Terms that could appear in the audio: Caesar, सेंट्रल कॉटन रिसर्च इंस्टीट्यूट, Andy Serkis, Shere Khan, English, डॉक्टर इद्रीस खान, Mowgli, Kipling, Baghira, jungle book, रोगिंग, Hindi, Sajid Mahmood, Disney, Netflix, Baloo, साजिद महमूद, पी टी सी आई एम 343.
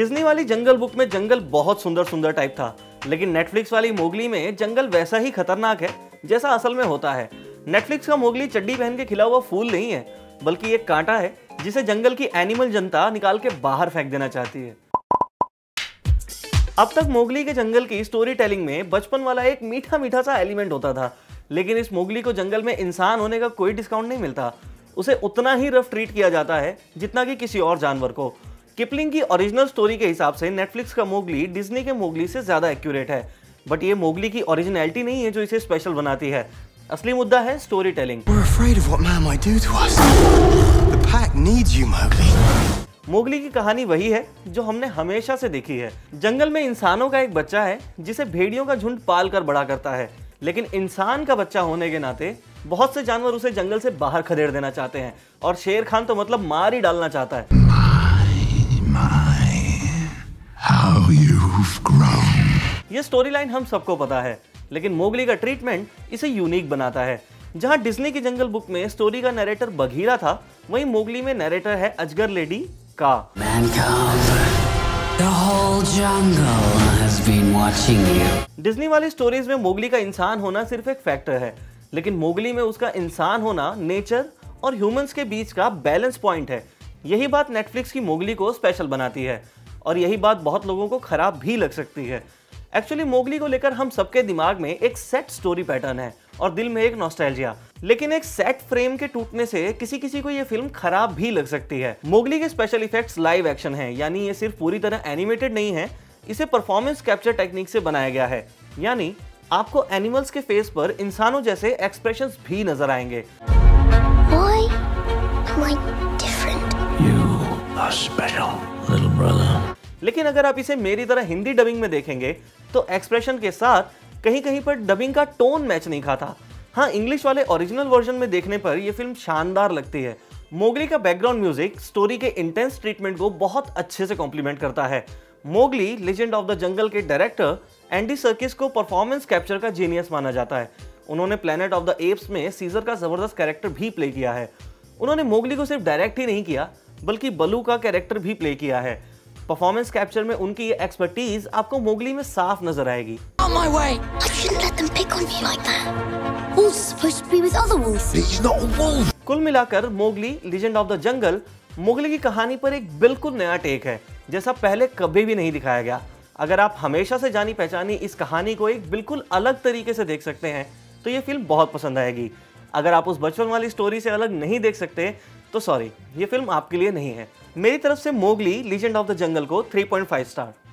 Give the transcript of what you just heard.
Disney वाली जंगल book में जंगल बहुत सुंदर सुंदर टाइप था, लेकिन नेटफ्लिक्स वाली मोगली में जंगल वैसा ही खतरनाक है जैसा असल में होता है। नेटफ्लिक्स का मोगली चड्डी पहन के खिला हुआ फूल नहीं है, बल्कि एक कांटा है जिसे जंगल की एनिमल जनता निकाल के बाहर फेंक देना चाहती है। अब तक मोगली के जंगल की स्टोरी टेलिंग में बचपन वाला एक मीठा मीठा सा एलिमेंट होता था, लेकिन इस मोगली को जंगल में इंसान होने का कोई डिस्काउंट नहीं मिलता। उसे उतना ही रफ ट्रीट किया जाता है जितना कि किसी और जानवर को। किपलिंग की ओरिजिनल स्टोरी के हिसाब से नेटफ्लिक्स का मोगली डिज्नी के मोगली से ज़्यादा एक्यूरेट है, बट ये मोगली की ओरिजिनलिटी नहीं है जो इसे स्पेशल बनाती है। असली मुद्दा है स्टोरी टेलिंग। मोगली की कहानी वही है जो हमने हमेशा से देखी है। जंगल में इंसानों का एक बच्चा है जिसे भेड़ियों का झुंड पाल कर बड़ा करता है, लेकिन इंसान का बच्चा होने के नाते बहुत से जानवर उसे जंगल से बाहर खदेड़ देना चाहते हैं, और शेर खान तो मतलब मार ही डालना चाहता है। ये स्टोरी लाइन हम सबको पता है, लेकिन मोगली का ट्रीटमेंट इसे यूनिक बनाता है। जहां डिज्नी की जंगल बुक में स्टोरी का नरेटर बघीरा था, वहीं मोगली में नरेटर है अजगर लेडी का। डिज्नी वाली स्टोरीज में मोगली का इंसान होना सिर्फ एक फैक्टर है, लेकिन मोगली में उसका इंसान होना नेचर और ह्यूमंस के बीच का बैलेंस पॉइंट है। यही बात नेटफ्लिक्स की मोगली को स्पेशल बनाती है, और यही बात बहुत लोगों को खराब भी लग सकती है। एक्चुअली मोगली को लेकर हम सबके दिमाग में एक सेट स्टोरी पैटर्न है और दिल में एक नॉस्टैल्जिया, लेकिन एक सेट फ्रेम के टूटने से किसी किसी को ये फिल्म खराब भी लग सकती है। मोगली के स्पेशल इफेक्ट्स लाइव एक्शन हैं, यानी ये सिर्फ पूरी तरह एनिमेटेड नहीं है, इसे परफॉर्मेंस कैप्चर टेक्निक से बनाया गया है, यानी आपको एनिमल्स के फेस पर इंसानों जैसे एक्सप्रेशंस भी नजर आएंगे। Why am I different? You are special, little brother. लेकिन अगर आप इसे मेरी तरह हिंदी डबिंग में देखेंगे तो एक्सप्रेशन के साथ कहीं कहीं पर डबिंग का टोन मैच नहीं खाता। हाँ, इंग्लिश वाले ओरिजिनल वर्जन में देखने पर यह फिल्म शानदार लगती है। मोगली का बैकग्राउंड म्यूजिक स्टोरी के इंटेंस ट्रीटमेंट को बहुत अच्छे से कॉम्प्लीमेंट करता है। मोगली लेजेंड ऑफ द जंगल के डायरेक्टर एंडी सर्किस को परफॉर्मेंस कैप्चर का जीनियस माना जाता है। उन्होंने प्लैनेट ऑफ द एप्स में सीजर का जबरदस्त कैरेक्टर भी प्ले किया है। उन्होंने मोगली को सिर्फ डायरेक्ट ही नहीं किया, बल्कि बलू का कैरेक्टर भी प्ले किया है। परफॉर्मेंस कैप्चर में उनकी ये एक्सपर्टीज आपको मोगली में साफ नजर आएगी। कुल मिलाकर Mowgli legend of the jungle Mowgli की कहानी पर एक बिल्कुल नया टेक है, जैसा पहले कभी भी नहीं दिखाया गया। अगर आप हमेशा से जानी पहचानी इस कहानी को एक बिल्कुल अलग तरीके से देख सकते हैं तो ये फिल्म बहुत पसंद आएगी। अगर आप उस बचपन वाली स्टोरी से अलग नहीं देख सकते तो सॉरी, ये फिल्म आपके लिए नहीं है। मेरी तरफ से Mowgli legend of the jungle को 3.5 स्टार।